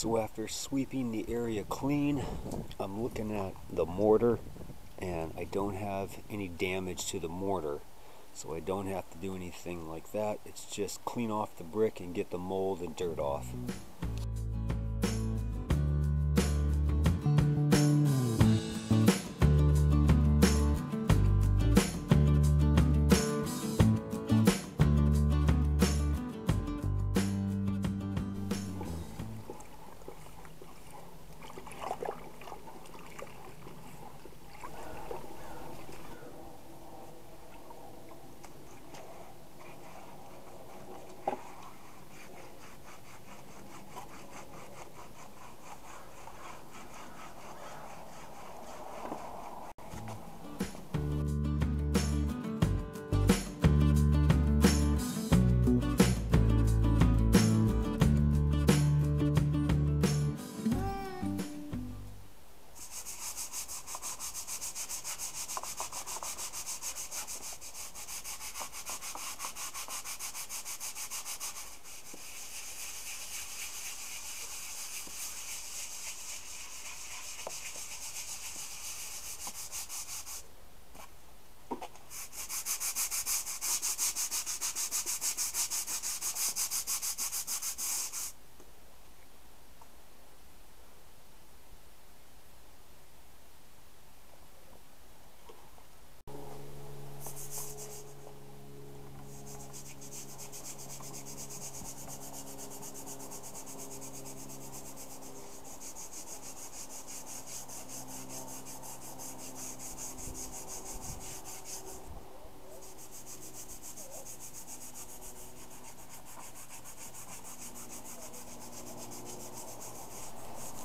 So after sweeping the area clean, I'm looking at the mortar, and I don't have any damage to the mortar, so I don't have to do anything like that. It's just clean off the brick and get the mold and dirt off.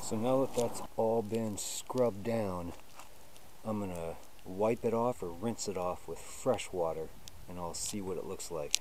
So now that that's all been scrubbed down, I'm gonna wipe it off or rinse it off with fresh water, and I'll see what it looks like.